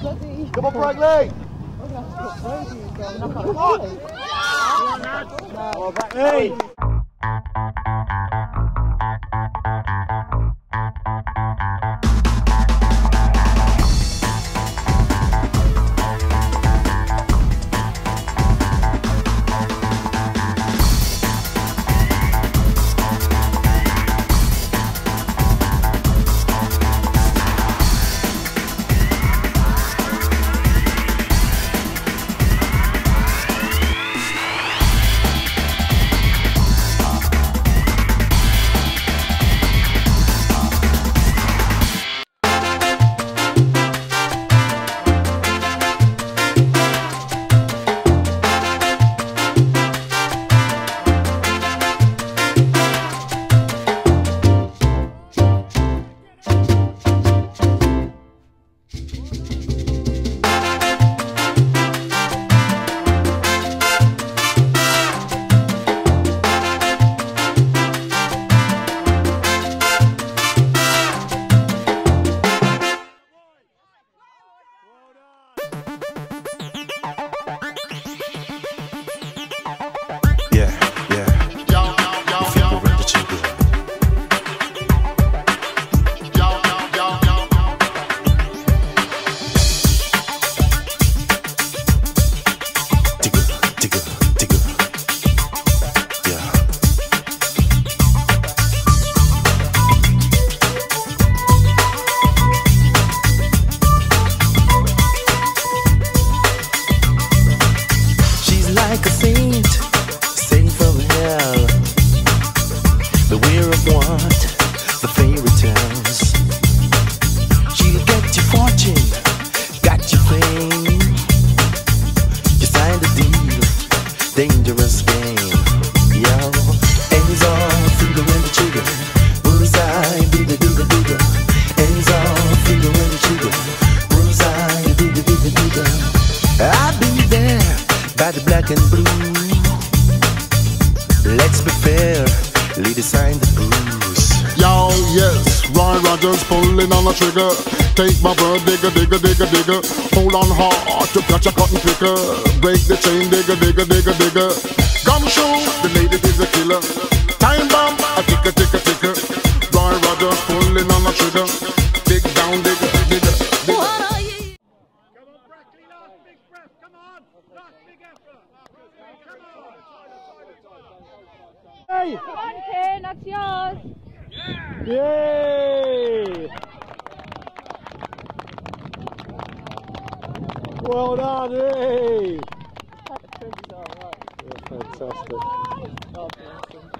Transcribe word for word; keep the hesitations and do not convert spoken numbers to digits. Come on, Brackley! Come on! Brackley! Dangerous game, yo. Ends off, finger in the trigger. Bullseye, digga, digga, digga. Ends off, finger in the trigger. Bullseye, digga, digga, digga. I'll be there by the black and blue. Let's be fair, lead the sign the blues. Yo, yes, Roy Rogers pulling on the trigger. Take my bird, digga, digga, digga, digga. Hold on hard to catch a cotton picker. Break the chain, digga, digga, digga, digga. Gumshoe, the lady is a killer. Time bomb, a ticker, ticker, ticker. Roy Rogers pulling on a trigger. Dig down, digga, digga, digga. What are you? Come on, Brackley, last big breath, come on. Last big effort. Come on. Hey! Come on, Ken, that's yours. Yeah! Yay! Well done, hey! That's all right. Yeah, fantastic.